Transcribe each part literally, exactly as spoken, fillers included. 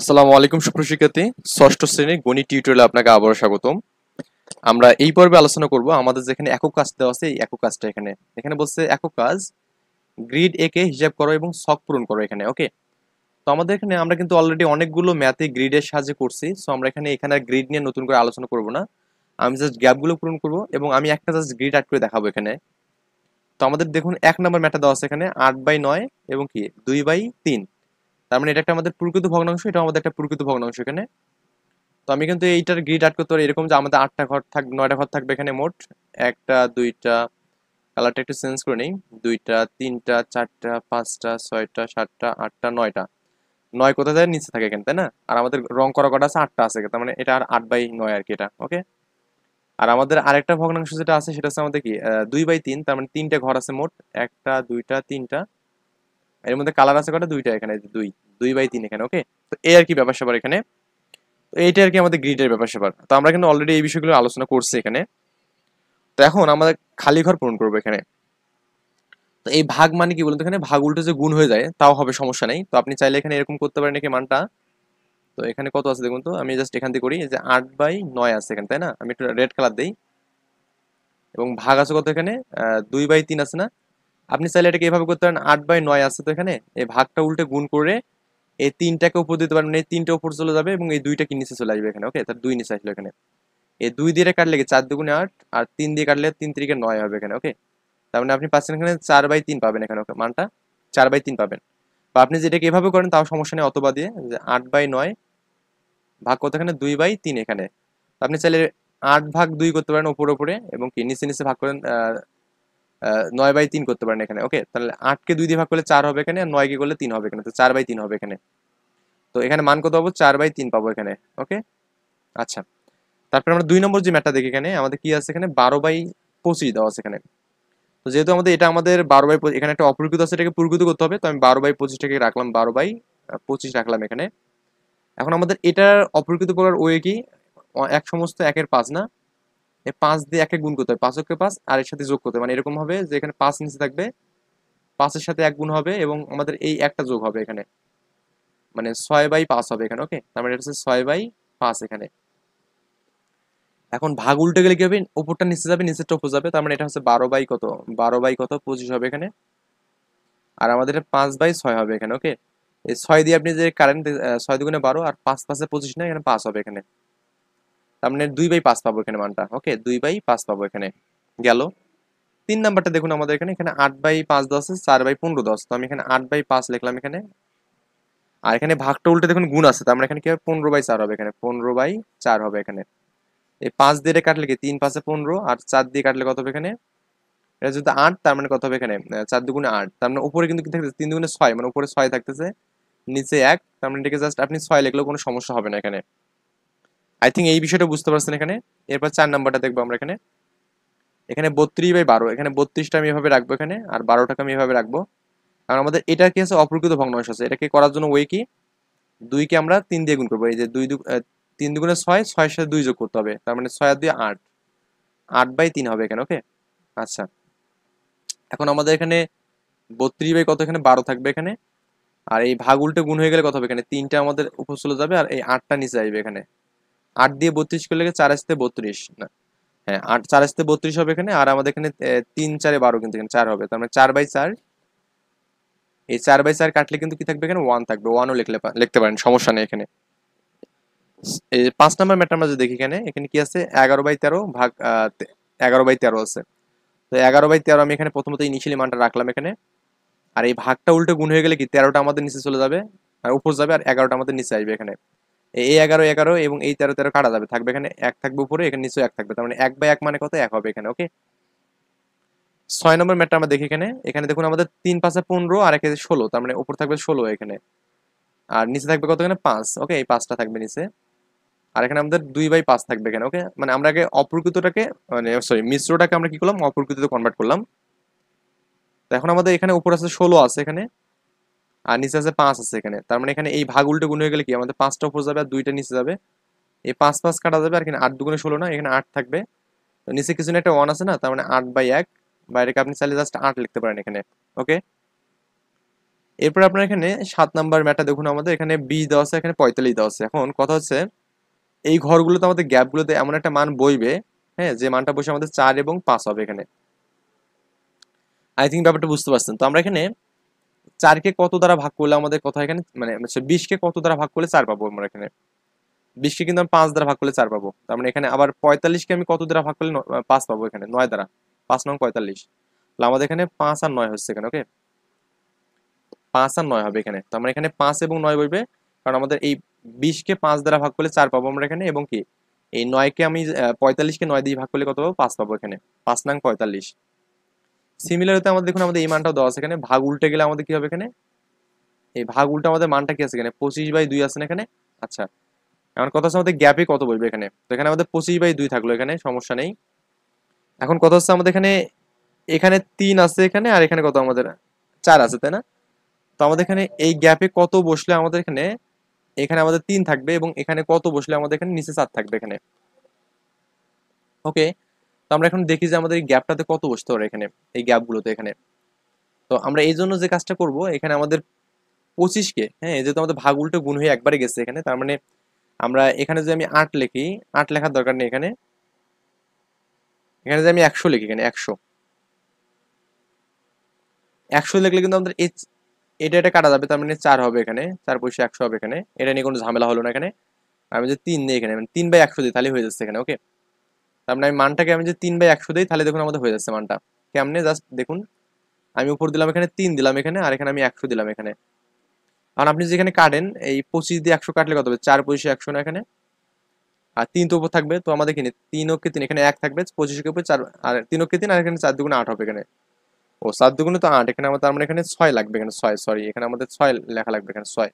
আসসালামু আলাইকুম সুপ্রিয় শিক্ষার্থী, ষষ্ঠ শ্রেণীর গণিত টিউটোরিয়ালে আপনাকে আবারো স্বাগতম। আমরা এই পর্বে আলোচনা করব আমাদের যেখানে একক কাজ দেওয়া আছে এই একক কাজটা এখানে এখানে বলছে একক কাজ গ্রিড এ কে হিসাব করো এবং ছক পূরণ করো এখানে। ওকে, তো আমাদের এখানে আমরা কিন্তু অলরেডি অনেকগুলো ম্যাথে গ্রিডের সাহায্যে করছি। সো আমরা এখানে এখানে গ্রিড নিয়ে নতুন করে আলোচনা করব না, আমি জাস্ট গ্যাপগুলো পূরণ করব এবং আমি একটা জাস্ট গ্রিড অ্যাড করে দেখাবো এখানে। তো আমাদের দেখুন এক নম্বর ম্যাথটা দেওয়া আছে এখানে আট বাই নয় এবং কি দুই বাই তিন, তার মানে এটা একটা আমাদের প্রকৃত ভগ্নাংশ, এটা আমাদের একটা প্রকৃত ভগ্নাংশ এখানে। তো আমি কিন্তু এইটার গ্রিড অ্যাড করতে পারি এরকম যে আমাদের আটটা ঘর থাকবে, নয়টা ঘর থাকবে এখানে মোট। একটা দুইটা, কালারটা একটু চেঞ্জ করে নিই, দুইটা তিনটা চারটা পাঁচটা ছয়টা সাতটা আটটা নয়টা, নয় কোথা যায় নিচে থাকে এখানে, তাই না? আর আমাদের রং করা কটা আছে, আটটা আছে, তার মানে এটা আর আট বাই নয় আর কি এটা। ওকে, আর আমাদের আরেকটা ভগ্নাংশ যেটা আছে সেটা হচ্ছে আমাদের কি দুই বাই তিন, তার মানে তিনটা ঘর আছে মোট, একটা দুইটা তিনটা, এর মধ্যে কালার আছে কটা, দুইটা এখানে, দুই দুই বাই তিন এখানে। ওকে, তো এই আর কি ব্যাপার স্যাপার এখানে, তো এইটা আর কি আমাদের গ্রিডের ব্যাপার স্যাপার। তো আমরা কিন্তু অলরেডি এই বিষয়গুলো আলোচনা করছি এখানে। তো এখন আমাদের খালি ঘর পূরণ করবো এখানে। তো এই ভাগ মানে কি বলুন তো, এখানে ভাগ উল্টো যে গুণ হয়ে যায় তাও হবে, সমস্যা নেই। তো আপনি চাইলে এখানে এরকম করতে পারেন নাকি মানটা। তো এখানে কত আছে দেখুন তো, আমি জাস্ট এখান থেকে করি যে আট বাই নয় আছে এখানে, তাই না? আমি একটু রেড কালার দিই, এবং ভাগ আছে কত এখানে দুই বাই তিন আছে না? আপনি চাইলে এটাকে এভাবে করতে পারেন, আট বাই নয় আছে তো এখানে, এই ভাগটা উল্টে গুণ করে এই তিনটাকে উপর দিতে পারেন, এই তিনটা উপর চলে যাবে এবং এই দুইটা কি নিচে চলে আসবে এখানে। ওকে, তার দুই নিচে আসলো এখানে, এই দুই দিয়ে কাটলে চার দুগুণে আট, আর তিন দিয়ে কাটলে তিন তিরিকে নয় হবে এখানে। ওকে, তার মানে আপনি পাচ্ছেন এখানে চার বাই তিন পাবেন এখানে। ওকে, মানটা চার বাই তিন পাবেন। বা আপনি যেটাকে এভাবে করেন তাও সমস্যা নেই, অথবা দিয়ে যে আট বাই নয় ভাগ কত এখানে দুই বাই তিন এখানে, আপনি চাইলে আট ভাগ দুই করতে পারেন উপর উপরে, এবং কি নিচে নিচে ভাগ করেন নয় বাই তিন করতে পারেন এখানে। ওকে, তাহলে আটকে দুই দিয়ে ভাগ করলে চার হবে এখানে, আর নয়কে করলে তিন হবে এখানে, তো চার বাই তিন হবে এখানে। তো এখানে মান কত পাবো, চার বাই তিন পাবো এখানে। ওকে, আচ্ছা, তারপরে আমরা দুই নম্বর যে ম্যাটটা দেখি এখানে আমাদের কি আছে এখানে বারো বাই পঁচিশ দেওয়া আছে এখানে। তো যেহেতু আমাদের এটা আমাদের বারো বাই এখানে একটা অপ্রকৃত আছে, এটাকে প্রকৃত করতে হবে। তো আমি বারো বাই পঁচিশটাকে রাখলাম, বারো বাই পঁচিশ রাখলাম এখানে। এখন আমাদের এটার অপ্রকৃত করার ওয়ে কি, এক সমস্ত একের পাঁচ না, এই পাঁচ দিয়ে একে গুণ করতে হয়, পাঁচ একে পাঁচ আর এর সাথে যোগ করতে হয়। মানে এরকম হবে যে এখানে পাঁচ নিচে থাকবে, পাঁচের সাথে এক গুণ হবে এবং আমাদের এই একটা যোগ হবে এখানে, মানে ছয় বাই পাঁচ হবে এখানে। ওকে, তার মানে এটা হচ্ছে ছয় বাই পাঁচ এখানে। এখন ভাগ উল্টে গেলে কি হবে, ওপরটা নিচে যাবে, নিচেরটা উপর যাবে, তার মানে এটা হচ্ছে বারো বাই কত, বারো বাই কত পঁচিশ হবে এখানে, আর আমাদের পাঁচ বাই ছয় হবে এখানে। ওকে, এই ছয় দিয়ে আপনি যে কারেন্ট ছয় দুগুণে বারো আর পাঁচ পাঁচে পঁচিশ না, এখানে পাঁচ হবে এখানে, তার মানে দুই বাই পাঁচ পাবো এখানে মানটা। ওকে, দুই বাই পাঁচ পাবো এখানে গেল। তিন নাম্বারটা দেখুন আমাদের এখানে, এখানে আট বাই পাঁচ দশ, চার বাই পনেরো দশ, তো আমি এখানে আট বাই পাঁচ লিখলাম এখানে। আর এখানে ভাগটা উল্টে দেখুন গুণ আছে, তার মানে এখানে কি হবে, পনেরো বাই চার হবে এখানে, পনেরো বাই চার হবে এখানে। এই পাঁচ দিয়ে কাটলে কি তিন পাঁচে পনেরো, আর চার দিয়ে কাটলে কত হবে এখানে, এটা যদি আট, তার মানে কত হবে এখানে চার দুগুণে আট, তার মানে উপরে কিন্তু থাকতেছে তিন দুগুণে ছয়, মানে উপরে ছয় থাকতেছে, নিচে এক, তার মানে এটাকে জাস্ট আপনি ছয় লিখলেও কোনো সমস্যা হবে না এখানে। আই থিঙ্ক এই বিষয়টা বুঝতে পারছেন এখানে। এরপর চার নাম্বারটা দেখবো আমরা এখানে, এখানে বত্রিশ বাই বারো, এখানে বত্রিশটা আমি এভাবে রাখবো এখানে, আর বারোটাকে আমি এভাবে রাখবো, কারণ আমাদের এটা কি আছে অপ্রকৃত ভগ্নাংশ আছে। এটাকে করার জন্য ওই কি দুইকে আমরা তিন দিয়ে গুণ করবো, এই যে দুই দু তিন দুগুণে ছয়, ছয়ের সাথে দুই যোগ করতে হবে, তার মানে ছয় আর দুই আট, আট বাই তিন হবে এখানে। ওকে, আচ্ছা, এখন আমাদের এখানে বত্রিশ বাই কত এখানে বারো থাকবে এখানে, আর এই ভাগ উল্টে গুণ হয়ে গেলে কত হবে এখানে, তিনটা আমাদের উপর চলে যাবে আর এই আটটা নিচে আসবে এখানে। আট দিয়ে বত্রিশ করলে চার আসতে বত্রিশ না, হ্যাঁ আট চার আসতে বত্রিশ হবে এখানে, আর আমাদের এখানে তিন চারে বারো কিন্তু এখানে চার হবে, তার মানে চার বাই চার, এই চার বাই চার কাটলে কিন্তু কি থাকবে এখানে ওয়ান থাকবে, ওয়ানও লিখলে লিখতে পারেন, সমস্যা নেই এখানে। এই পাঁচ নাম্বার ম্যাটার আমরা যদি দেখি এখানে, এখানে কি আছে এগারো বাই তেরো ভাগ এগারো বাই তেরো আছে, তো এগারো বাই তেরো আমি এখানে প্রথমত ইনিশিয়ালি মানটা রাখলাম এখানে। আর এই ভাগটা উল্টে গুণ হয়ে গেলে কি তেরোটা আমাদের নিচে চলে যাবে আর উপর যাবে, আর এগারোটা আমাদের নিচে আসবে এখানে। এই এগারো এগারো এবং এই তেরো তেরো কাটা যাবে, থাকবে এখানে এক থাকবে উপরে, এখানে নিচে এক থাকবে, তার মানে এক বাই এক মানে কত, এক হবে এখানে। ওকে, ছয় নম্বর ম্যাটটা আমরা দেখি এখানে, এখানে দেখুন আমাদের তিন পাঁচে পনেরো আর একে ষোলো, তার মানে উপর থাকবে ষোলো এখানে, আর নিচে থাকবে কত এখানে পাঁচ। ওকে, এই পাঁচটা থাকবে নিচে, আর এখানে আমাদের দুই বাই পাঁচ থাকবে এখানে। ওকে, মানে আমরা আগে অপ্রকৃতটাকে মানে সরি মিশ্রটাকে আমরা কি করলাম অপ্রকৃততে কনভার্ট করলাম। তো এখন আমাদের এখানে উপর আছে ষোলো আছে এখানে, আর নিচে আছে পাঁচ আছে এখানে, তার মানে এখানে এই ভাগ উল্টে গুণ হয়ে গেলে কি আমাদের পাঁচটা উপর যাবে আর দুইটা নিচে যাবে, এই পাঁচ পাঁচ কাটা যাবে, আর এখানে আট দুগুণে ষোলো না, এখানে আট থাকবে, তো নিচে কিছু না একটা ওয়ান আছে না, তার মানে আট বাই এক, বাইরেকে আপনি চাইলে জাস্ট আট লিখতে পারেন এখানে। ওকে, এরপর আপনারা এখানে সাত নাম্বার ম্যাটটা দেখুন, আমাদের এখানে বিশ দেওয়া আছে, এখানে পঁয়তাল্লিশ দেওয়া আছে। এখন কথা হচ্ছে এই ঘরগুলোতে আমাদের গ্যাপগুলোতে এমন একটা মান বইবে, হ্যাঁ, যে মানটা বসে আমাদের চার এবং পাঁচ হবে। এখানে আই থিঙ্ক ব্যাপারটা বুঝতে পারছেন। তো আমরা এখানে চারকে কত দ্বারা ভাগ করলে আমাদের কথা এখানে মানে বিশকে কত দ্বারা ভাগ করলে চার পাবো, আমরা এখানে বিশকে কিন্তু আমি পাঁচ দ্বারা ভাগ করলে চার পাবো। তার মানে এখানে আবার পঁয়তাল্লিশকে আমি কত দ্বারা ভাগ করলে পাঁচ পাবো, এখানে নয় দ্বারা, পাঁচ নং পঁয়তাল্লিশ। তাহলে আমাদের এখানে পাঁচ আর নয় হচ্ছে এখানে, ওকে, পাঁচ আর নয় হবে এখানে। তো আমরা এখানে পাঁচ এবং নয় বলবে, কারণ আমাদের এই বিশকে পাঁচ দ্বারা ভাগ করলে চার পাবো আমরা এখানে, এবং কি এই নয়কে আমি পঁয়তাল্লিশকে নয় দিয়ে ভাগ করলে কত পাবো, পাঁচ পাবো এখানে, পাঁচ নং পঁয়তাল্লিশ। সিমিলারতে আমাদের দেখুন আমাদের এই মানটাও দেওয়া আছে এখানে, ভাগ উল্টে গেলে আমাদের কি হবে, এখানে এই ভাগ উল্টে আমাদের মানটা কি আছে এখানে, পঁচিশ বাই দুই আছে না এখানে। আচ্ছা এখন কথা হচ্ছে আমাদের গ্যাপে কত বলবে এখানে, তো এখানে আমাদের পঁচিশ বাই দুই থাকলো এখানে, সমস্যা নেই। এখন কথা হচ্ছে আমাদের এখানে এখানে তিন আছে এখানে, আর এখানে কত আমাদের চার আছে, তাই না? তো আমাদের এখানে এই গ্যাপে কত বসলে আমাদের এখানে এখানে আমাদের তিন থাকবে, এবং এখানে কত বসলে আমাদের এখানে নিচে চার থাকবে এখানে, ওকে। তো আমরা এখন দেখি যে আমাদের এই গ্যাপটাতে কত বসতে পারে এখানে, এই গ্যাপগুলোতে এখানে। তো আমরা এই জন্য যে কাজটা করব, এখানে আমাদের পঁচিশকে, হ্যাঁ, যেহেতু আমাদের ভাগ উল্টো গুণ হয়ে একবারে গেছে এখানে, তার মানে আমরা এখানে যদি আমি আট লিখি, আট লেখার দরকার নেই এখানে, এখানে যদি আমি একশো লিখি এখানে, একশো একশো লিখলে কিন্তু আমাদের এই এটা এটা কাটা যাবে, তার মানে চার হবে এখানে, চার পয়সা একশো হবে এখানে, এটা নিয়ে কোনো ঝামেলা হলো না এখানে। আমি যে তিন দিই এখানে, মানে তিন বাই একশো দিই তাহলে হয়ে যাচ্ছে এখানে, ওকে। তারপরে আমি মানটাকে আমি যে তিন বাই একশো দিই তাহলে দেখুন আমাদের হয়ে যাচ্ছে মানটা, কেমনে জাস্ট দেখুন, আমি উপর দিলাম এখানে, তিন দিলাম এখানে, আর এখানে আমি একশো দিলাম এখানে। কারণ আপনি যেখানে কাটেন এই পঁচিশ দিয়ে একশো কাটলে কত হবে, চার পয়সা একশো না এখানে, আর তিন তো উপর থাকবে, তো আমাদের কিনে তিন অক্ষে তিন এখানে এক থাকবে, পঁচিশকে উপরে চার, আর তিন অক্ষে তিন, আর এখানে চার দুগুণে আট হবে এখানে, ও চার দুগুণে তো আট এখানে আমার, তার মানে এখানে ছয় লাগবে এখানে, ছয় সরি এখানে আমাদের ছয় লেখা লাগবে এখানে, ছয়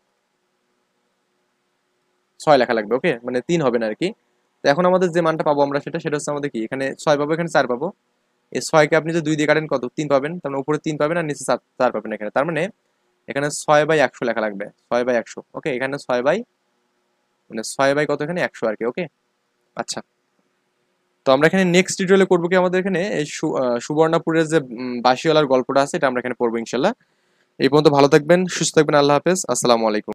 ছয় লেখা লাগবে, ওকে, মানে তিন হবে না আর কি। তো এখন আমাদের যে মানটা পাবো আমরা সেটা সেটা হচ্ছে আমাদের কি, এখানে ছয় পাবো এখানে চার পাবো, এই ছয়কে আপনি যে দুই দিয়ে কাটেন কত, তিন পাবেন, তার মানে উপরে তিন পাবেন আর নিচে চার চার পাবেন এখানে। তার মানে এখানে ছয় বাই একশো লেখা লাগবে, ছয় বাই একশো, ওকে, এখানে ছয় বাই মানে ছয় বাই কত এখানে একশো আর কি, ওকে। আচ্ছা তো আমরা এখানে নেক্সট টিউটোরিয়ালে করবো কি, আমাদের এখানে এই সুবর্ণাপুরের যে বাঁশিওয়ালার গল্পটা আছে এটা আমরা এখানে পড়বো ইনশাল্লাহ। এই পর্যন্ত ভালো থাকবেন, সুস্থ থাকবেন, আল্লাহ হাফেজ, আসসালামু আলাইকুম।